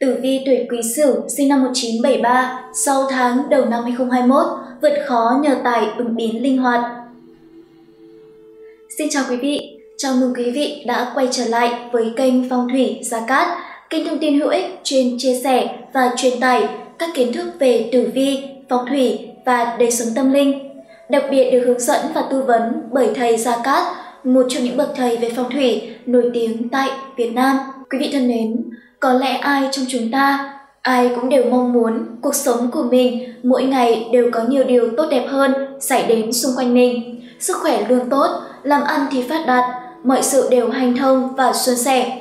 Tử vi tuổi Quý Sửu sinh năm 1973, 6 tháng đầu năm 2021, vượt khó nhờ tài ứng biến linh hoạt. Xin chào quý vị, chào mừng quý vị đã quay trở lại với kênh Phong Thủy Gia Cát, kênh thông tin hữu ích chuyên chia sẻ và truyền tải các kiến thức về tử vi, phong thủy và đời sống tâm linh. Đặc biệt được hướng dẫn và tư vấn bởi thầy Gia Cát, một trong những bậc thầy về phong thủy nổi tiếng tại Việt Nam. Quý vị thân mến, có lẽ ai trong chúng ta, ai cũng đều mong muốn cuộc sống của mình mỗi ngày đều có nhiều điều tốt đẹp hơn xảy đến xung quanh mình. Sức khỏe luôn tốt, làm ăn thì phát đạt, mọi sự đều hanh thông và suôn sẻ.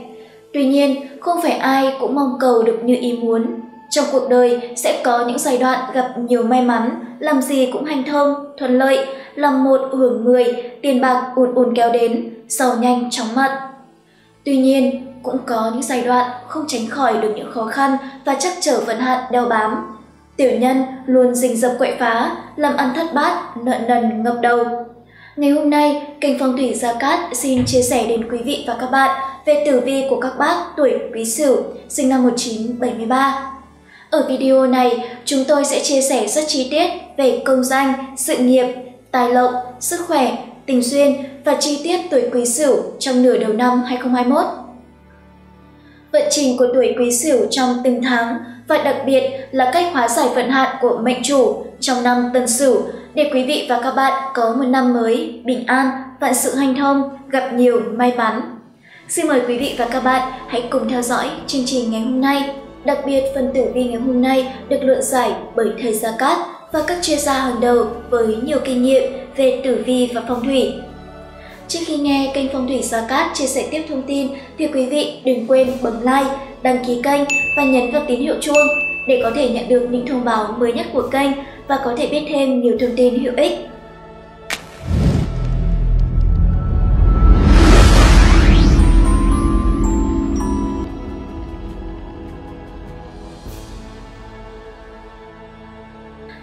Tuy nhiên, không phải ai cũng mong cầu được như ý muốn. Trong cuộc đời sẽ có những giai đoạn gặp nhiều may mắn, làm gì cũng hanh thông, thuận lợi, làm một hưởng 10, tiền bạc ùn ùn kéo đến, giàu nhanh chóng mặt. Tuy nhiên, cũng có những giai đoạn không tránh khỏi được những khó khăn và trắc trở vận hạn đeo bám. Tiểu nhân luôn rình rập quậy phá, làm ăn thất bát, nợ nần ngập đầu. Ngày hôm nay, kênh Phong Thủy Gia Cát xin chia sẻ đến quý vị và các bạn về tử vi của các bác tuổi Quý Sửu, sinh năm 1973. Ở video này, chúng tôi sẽ chia sẻ rất chi tiết về công danh, sự nghiệp, tài lộc, sức khỏe, tình duyên và chi tiết tuổi Quý Sửu trong nửa đầu năm 2021. Vận trình của tuổi Quý Sửu trong từng tháng và đặc biệt là cách hóa giải vận hạn của mệnh chủ trong năm Tân Sửu để quý vị và các bạn có một năm mới bình an, vạn sự hanh thông, gặp nhiều may mắn. Xin mời quý vị và các bạn hãy cùng theo dõi chương trình ngày hôm nay. Đặc biệt, phần tử vi ngày hôm nay được luận giải bởi thầy Gia Cát và các chuyên gia hàng đầu với nhiều kinh nghiệm về tử vi và phong thủy. Trước khi nghe kênh Phong Thủy Gia Cát chia sẻ tiếp thông tin thì quý vị đừng quên bấm like, đăng ký kênh và nhấn vào tín hiệu chuông để có thể nhận được những thông báo mới nhất của kênh và có thể biết thêm nhiều thông tin hữu ích.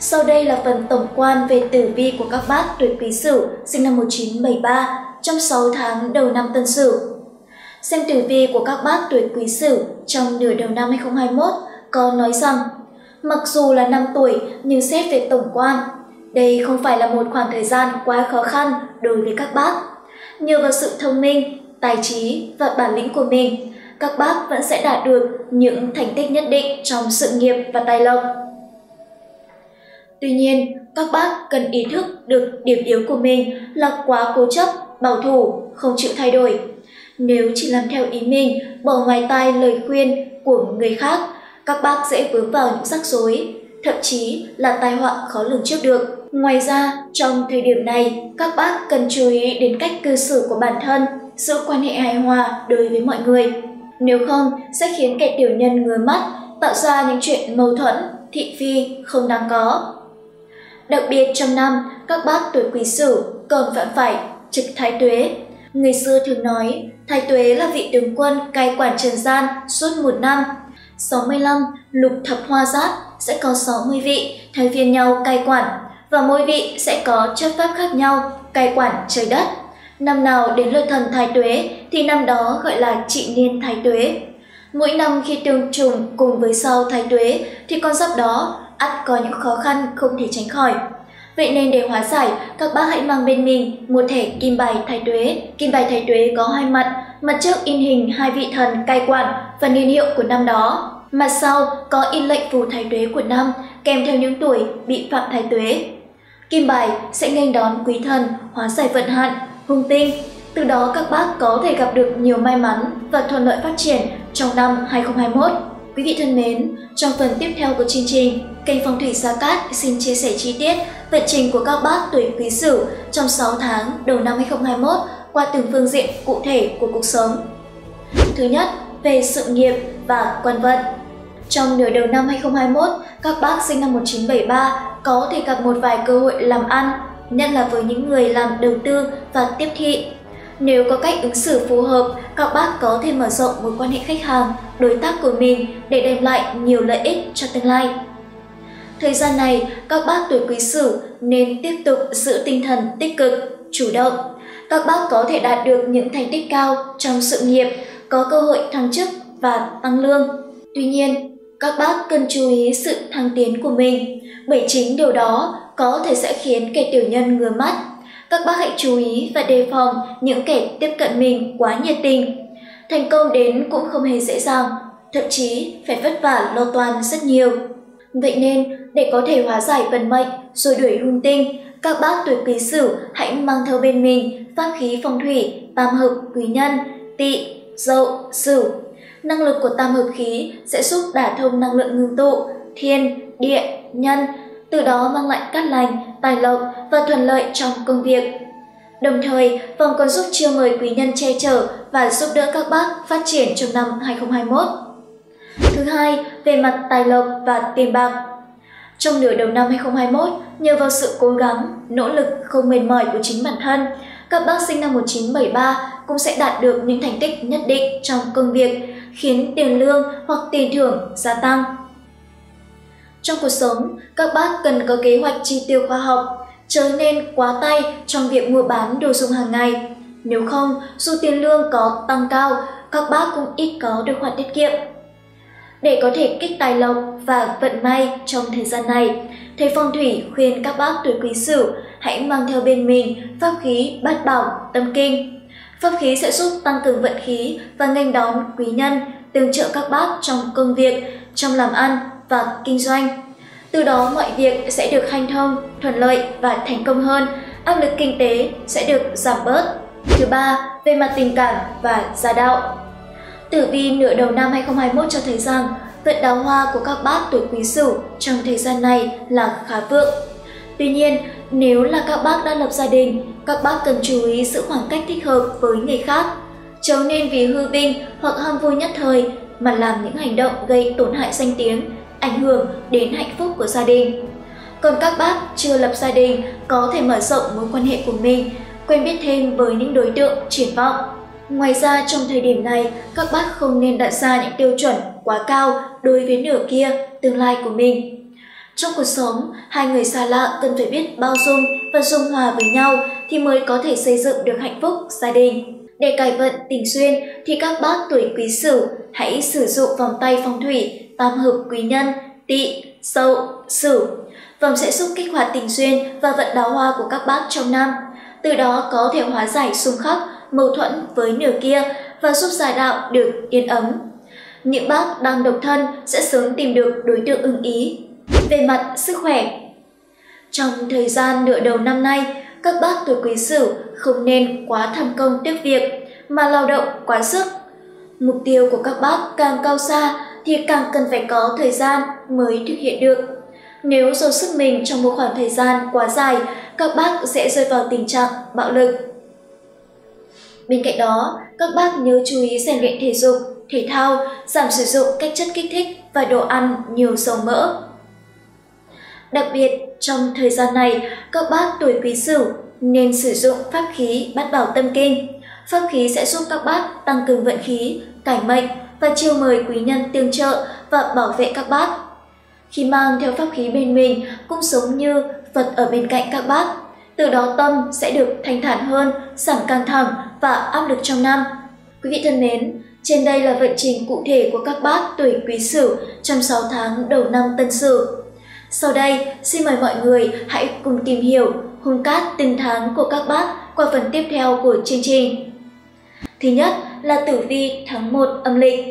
Sau đây là phần tổng quan về tử vi của các bác tuổi Quý Sửu sinh năm 1973 trong 6 tháng đầu năm Tân Sửu. Xem tử vi của các bác tuổi Quý Sửu trong nửa đầu năm 2021 có nói rằng mặc dù là 5 tuổi nhưng xét về tổng quan, đây không phải là một khoảng thời gian quá khó khăn đối với các bác. Nhờ vào sự thông minh, tài trí và bản lĩnh của mình, các bác vẫn sẽ đạt được những thành tích nhất định trong sự nghiệp và tài lộc. Tuy nhiên, các bác cần ý thức được điểm yếu của mình là quá cố chấp, bảo thủ, không chịu thay đổi. Nếu chỉ làm theo ý mình, bỏ ngoài tai lời khuyên của người khác, các bác dễ vướng vào những rắc rối, thậm chí là tai họa khó lường trước được. Ngoài ra, trong thời điểm này, các bác cần chú ý đến cách cư xử của bản thân, giữ quan hệ hài hòa đối với mọi người. Nếu không, sẽ khiến kẻ tiểu nhân ngứa mắt, tạo ra những chuyện mâu thuẫn, thị phi không đáng có. Đặc biệt trong năm, các bác tuổi Quý Sửu còn phạm phải trực thái tuế. Người xưa thường nói, thái tuế là vị tướng quân cai quản trần gian suốt một năm. 65 lục thập hoa giáp sẽ có 60 vị thay phiên nhau cai quản và mỗi vị sẽ có chất pháp khác nhau cai quản trời đất. Năm nào đến lượt thần thái tuế thì năm đó gọi là trị niên thái tuế. Mỗi năm khi tương trùng cùng với sao thái tuế thì con giáp đó ắt có những khó khăn không thể tránh khỏi. Vậy nên để hóa giải, các bác hãy mang bên mình một thẻ kim bài thái tuế. Kim bài thái tuế có hai mặt, mặt trước in hình hai vị thần cai quản và niên hiệu của năm đó. Mặt sau có in lệnh phù thái tuế của năm kèm theo những tuổi bị phạm thái tuế. Kim bài sẽ nghênh đón quý thần, hóa giải vận hạn, hung tinh. Từ đó các bác có thể gặp được nhiều may mắn và thuận lợi phát triển trong năm 2021. Quý vị thân mến, trong phần tiếp theo của chương trình, kênh Phong Thủy Gia Cát xin chia sẻ chi tiết vận trình của các bác tuổi Quý Sửu trong 6 tháng đầu năm 2021 qua từng phương diện cụ thể của cuộc sống. Thứ nhất, về sự nghiệp và quan vận. Trong nửa đầu năm 2021, các bác sinh năm 1973 có thể gặp một vài cơ hội làm ăn, nhất là với những người làm đầu tư và tiếp thị. Nếu có cách ứng xử phù hợp, các bác có thể mở rộng mối quan hệ khách hàng, đối tác của mình để đem lại nhiều lợi ích cho tương lai. Thời gian này, các bác tuổi Quý Sửu nên tiếp tục giữ tinh thần tích cực, chủ động. Các bác có thể đạt được những thành tích cao trong sự nghiệp, có cơ hội thăng chức và tăng lương. Tuy nhiên, các bác cần chú ý sự thăng tiến của mình, bởi chính điều đó có thể sẽ khiến kẻ tiểu nhân ngứa mắt. Các bác hãy chú ý và đề phòng những kẻ tiếp cận mình quá nhiệt tình. Thành công đến cũng không hề dễ dàng, thậm chí phải vất vả lo toan rất nhiều. Vậy nên, để có thể hóa giải vận mệnh rồi đuổi hung tinh, các bác tuổi Quý Sửu hãy mang theo bên mình pháp khí phong thủy tam hợp quý nhân, tỵ, dậu, sửu. Năng lực của tam hợp khí sẽ giúp đả thông năng lượng ngưng tụ, thiên, địa, nhân, từ đó mang lại cát lành, tài lộc và thuận lợi trong công việc. Đồng thời, vòng còn giúp chiêu mời quý nhân che chở và giúp đỡ các bác phát triển trong năm 2021. Thứ hai, về mặt tài lộc và tiền bạc. Trong nửa đầu năm 2021, nhờ vào sự cố gắng, nỗ lực không mệt mỏi của chính bản thân, các bác sinh năm 1973 cũng sẽ đạt được những thành tích nhất định trong công việc, khiến tiền lương hoặc tiền thưởng gia tăng. Trong cuộc sống, các bác cần có kế hoạch chi tiêu khoa học, chớ nên quá tay trong việc mua bán đồ dùng hàng ngày. Nếu không, dù tiền lương có tăng cao, các bác cũng ít có được khoản tiết kiệm. Để có thể kích tài lộc và vận may trong thời gian này, thầy phong thủy khuyên các bác tuổi Quý Sửu hãy mang theo bên mình pháp khí Bát Bảo Tâm Kinh. Pháp khí sẽ giúp tăng cường vận khí và nghênh đón quý nhân, tương trợ các bác trong công việc, trong làm ăn và kinh doanh. Từ đó mọi việc sẽ được hanh thông, thuận lợi và thành công hơn, áp lực kinh tế sẽ được giảm bớt. Thứ ba, về mặt tình cảm và gia đạo. Tử vi nửa đầu năm 2021 cho thấy rằng vận đào hoa của các bác tuổi Quý Sửu trong thời gian này là khá vượng. Tuy nhiên, nếu là các bác đã lập gia đình, các bác cần chú ý giữ khoảng cách thích hợp với người khác. Chớ nên vì hư vinh hoặc ham vui nhất thời mà làm những hành động gây tổn hại danh tiếng, ảnh hưởng đến hạnh phúc của gia đình. Còn các bác chưa lập gia đình có thể mở rộng mối quan hệ của mình, quen biết thêm với những đối tượng triển vọng. Ngoài ra, trong thời điểm này, các bác không nên đặt ra những tiêu chuẩn quá cao đối với nửa kia, tương lai của mình. Trong cuộc sống, hai người xa lạ cần phải biết bao dung và dung hòa với nhau thì mới có thể xây dựng được hạnh phúc gia đình. Để cải vận tình duyên thì các bác tuổi Quý Sửu hãy sử dụng vòng tay phong thủy tam hợp quý nhân, tỵ, dậu, sửu. Vòng sẽ giúp kích hoạt tình duyên và vận đào hoa của các bác trong năm, từ đó có thể hóa giải xung khắc, mâu thuẫn với nửa kia và giúp gia đạo được yên ấm. Những bác đang độc thân sẽ sớm tìm được đối tượng ưng ý. Về mặt sức khỏe, trong thời gian nửa đầu năm nay, các bác tuổi Quý Sửu không nên quá tham công tiếc việc mà lao động quá sức. Mục tiêu của các bác càng cao xa thì càng cần phải có thời gian mới thực hiện được. Nếu dồn sức mình trong một khoảng thời gian quá dài, các bác sẽ rơi vào tình trạng bạo lực. Bên cạnh đó, các bác nhớ chú ý rèn luyện thể dục, thể thao, giảm sử dụng các chất kích thích và đồ ăn nhiều dầu mỡ. Đặc biệt, trong thời gian này, các bác tuổi Quý Sửu nên sử dụng pháp khí Bát Bảo Tâm Kinh. Pháp khí sẽ giúp các bác tăng cường vận khí, cải mệnh và chiêu mời quý nhân tương trợ và bảo vệ các bác. Khi mang theo pháp khí bên mình cũng giống như Phật ở bên cạnh các bác, từ đó tâm sẽ được thanh thản hơn, giảm căng thẳng và áp lực trong năm. Quý vị thân mến, trên đây là vận trình cụ thể của các bác tuổi Quý Sửu trong 6 tháng đầu năm Tân Sửu. Sau đây, xin mời mọi người hãy cùng tìm hiểu hung cát từng tháng của các bác qua phần tiếp theo của chương trình. Thứ nhất là tử vi tháng 1 âm lịch.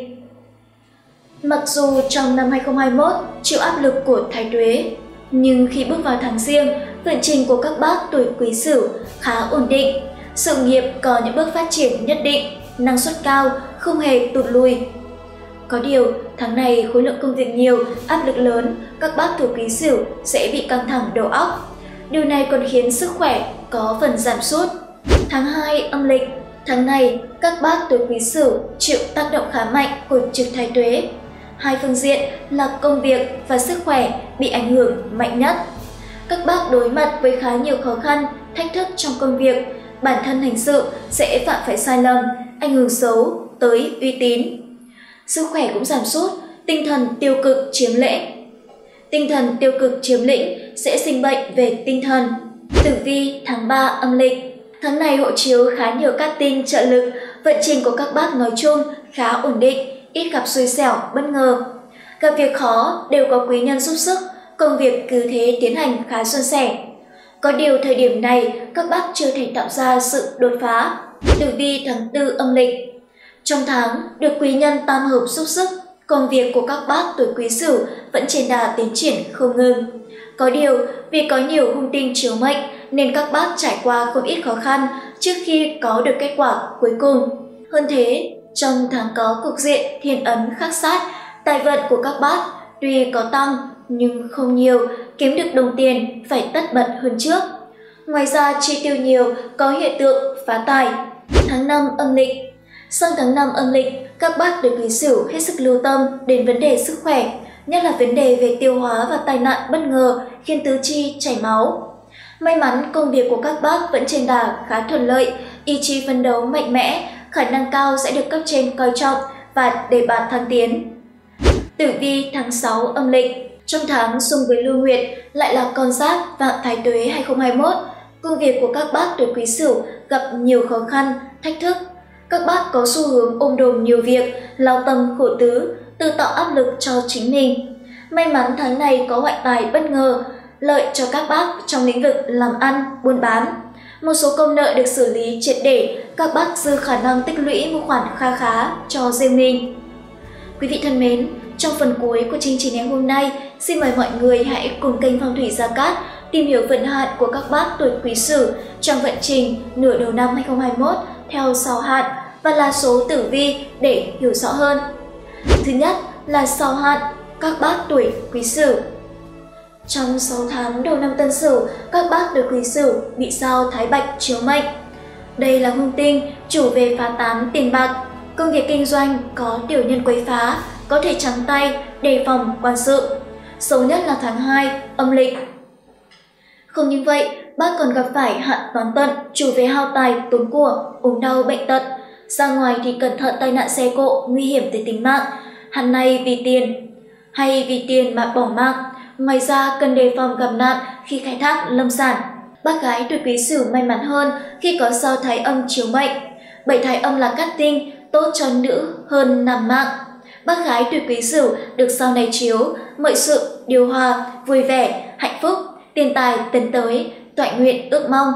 Mặc dù trong năm 2021 chịu áp lực của Thái Tuế, nhưng khi bước vào tháng Giêng, vận trình của các bác tuổi Quý Sửu khá ổn định, sự nghiệp có những bước phát triển nhất định, năng suất cao, không hề tụt lùi. Có điều, tháng này khối lượng công việc nhiều, áp lực lớn, các bác tuổi Quý Sửu sẽ bị căng thẳng đầu óc. Điều này còn khiến sức khỏe có phần giảm sút. Tháng 2 âm lịch, tháng này các bác tuổi Quý Sửu chịu tác động khá mạnh của trực Thái Tuế. Hai phương diện là công việc và sức khỏe bị ảnh hưởng mạnh nhất. Các bác đối mặt với khá nhiều khó khăn, thách thức trong công việc, bản thân hành sự sẽ phạm phải sai lầm, ảnh hưởng xấu tới uy tín. Sức khỏe cũng giảm sút, tinh thần tiêu cực chiếm lĩnh. Tinh thần tiêu cực chiếm lĩnh sẽ sinh bệnh về tinh thần. Tử vi tháng 3 âm lịch. Tháng này hộ chiếu khá nhiều cát tinh trợ lực, vận trình của các bác nói chung khá ổn định, ít gặp xui xẻo, bất ngờ. Gặp việc khó đều có quý nhân giúp sức, công việc cứ thế tiến hành khá suôn sẻ. Có điều thời điểm này các bác chưa thể tạo ra sự đột phá. Tử vi tháng 4 âm lịch. Trong tháng được quý nhân tam hợp giúp sức, công việc của các bác tuổi Quý Sửu vẫn trên đà tiến triển không ngừng. Có điều vì có nhiều hung tinh chiếu mệnh nên các bác trải qua không ít khó khăn trước khi có được kết quả cuối cùng. Hơn thế, trong tháng có cục diện thiên ấn khắc sát, tài vận của các bác tuy có tăng nhưng không nhiều, kiếm được đồng tiền phải tất bật hơn trước. Ngoài ra chi tiêu nhiều có hiện tượng phá tài. Tháng 5 âm lịch. Sang tháng 5 âm lịch, các bác tuổi Quý Sửu hết sức lưu tâm đến vấn đề sức khỏe, nhất là vấn đề về tiêu hóa và tai nạn bất ngờ khiến tứ chi chảy máu. May mắn công việc của các bác vẫn trên đà khá thuận lợi, ý chí phấn đấu mạnh mẽ, khả năng cao sẽ được cấp trên coi trọng và đề bạt thăng tiến. Tử vi tháng 6 âm lịch. Trong tháng xung với Lưu Nguyệt lại là con giáp và Thái Tuế 2021, công việc của các bác tuổi Quý Sửu gặp nhiều khó khăn, thách thức. Các bác có xu hướng ôm đồm nhiều việc, lao tâm khổ tứ, tự tạo áp lực cho chính mình. May mắn tháng này có hoại tài bất ngờ, lợi cho các bác trong lĩnh vực làm ăn, buôn bán. Một số công nợ được xử lý triệt để, các bác dư khả năng tích lũy một khoản kha khá cho riêng mình. Quý vị thân mến, trong phần cuối của chương trình ngày hôm nay, xin mời mọi người hãy cùng kênh Phong Thủy Gia Cát tìm hiểu vận hạn của các bác tuổi Quý Sửu trong vận trình nửa đầu năm 2021 theo 6 hạn và là số tử vi để hiểu rõ hơn. Thứ nhất là 6 hạn các bác tuổi Quý Sửu. Trong 6 tháng đầu năm Tân Sửu, các bác tuổi Quý Sửu bị sao Thái Bạch chiếu mệnh. Đây là hung tinh chủ về phá tán tiền bạc, công việc kinh doanh có tiểu nhân quấy phá, có thể trắng tay, đề phòng quan sự. Xấu nhất là tháng 2 âm lịch. Không những vậy, bác còn gặp phải hạn toán tận chủ về hao tài tốn của, ốm đau bệnh tật. Ra ngoài thì cẩn thận tai nạn xe cộ nguy hiểm tới tính mạng, hạn này vì tiền hay vì tiền mà bỏ mạng. Ngoài ra cần đề phòng gặp nạn khi khai thác lâm sản. Bác gái tuổi Quý Sửu may mắn hơn khi có sao Thái Âm chiếu mệnh. Bảy Thái Âm là cát tinh, tốt cho nữ hơn nam mạng. Bác gái tuổi Quý Sửu được sao này chiếu, mọi sự điều hòa, vui vẻ, hạnh phúc, tiền tài tấn tới, toại nguyện ước mong.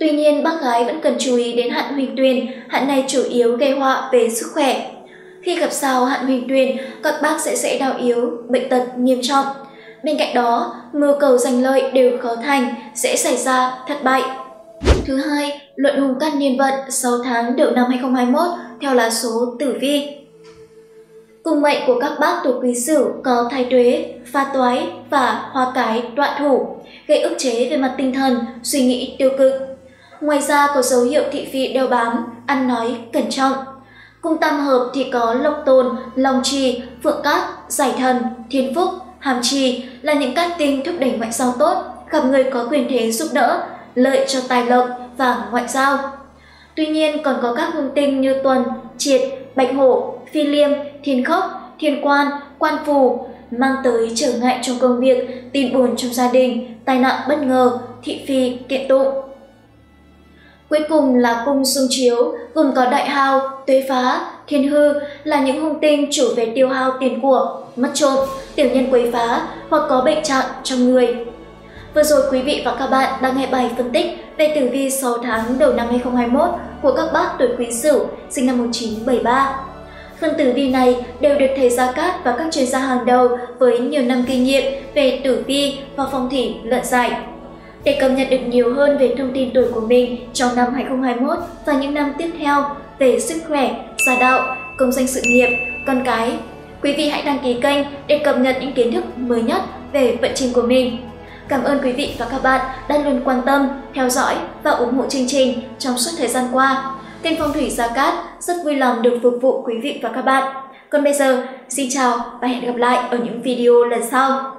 Tuy nhiên bác gái vẫn cần chú ý đến hạn Huỳnh Tuyền, hạn này chủ yếu gây họa về sức khỏe. Khi gặp sao hạn Huỳnh Tuyền, các bác sẽ dễ đau yếu, bệnh tật nghiêm trọng. Bên cạnh đó, mưu cầu giành lợi đều khó thành, dễ xảy ra thất bại. Thứ hai, luận hùng căn niên vận 6 tháng đầu năm 2021 theo lá số tử vi. Cung mệnh của các bác tuổi Quý Sửu có Thái Tuế, Phá Toái và Hoa Cái tọa thủ, gây ức chế về mặt tinh thần, suy nghĩ tiêu cực. Ngoài ra có dấu hiệu thị phi đeo bám, ăn nói cẩn trọng. Cung tam hợp thì có Lộc Tồn, Long Trì, Phượng Cát, Giải Thần, Thiên Phúc, Hàm Trì là những cát tinh thúc đẩy ngoại giao tốt, gặp người có quyền thế giúp đỡ, lợi cho tài lộc và ngoại giao. Tuy nhiên còn có các hung tinh như Tuần, Triệt, Bạch Hổ, Phi Liêm, Thiên Khốc, Thiên Quan, Quan Phù mang tới trở ngại trong công việc, tin buồn trong gia đình, tai nạn bất ngờ, thị phi kiện tụng. Cuối cùng là cung xung chiếu gồm có Đại Hao, Tuế Phá, Thiên Hư là những hung tinh chủ về tiêu hao tiền của, mất trộm, tiểu nhân quấy phá hoặc có bệnh trạng trong người. Vừa rồi quý vị và các bạn đang nghe bài phân tích về tử vi 6 tháng đầu năm 2021 của các bác tuổi Quý Sửu sinh năm 1973. Phần tử vi này đều được thầy Gia Cát và các chuyên gia hàng đầu với nhiều năm kinh nghiệm về tử vi và phong thủy luận giải. Để cập nhật được nhiều hơn về thông tin tuổi của mình trong năm 2021 và những năm tiếp theo về sức khỏe, gia đạo, công danh sự nghiệp, con cái, quý vị hãy đăng ký kênh để cập nhật những kiến thức mới nhất về vận trình của mình. Cảm ơn quý vị và các bạn đã luôn quan tâm, theo dõi và ủng hộ chương trình trong suốt thời gian qua. Kênh Phong Thủy Gia Cát rất vui lòng được phục vụ quý vị và các bạn. Còn bây giờ, xin chào và hẹn gặp lại ở những video lần sau.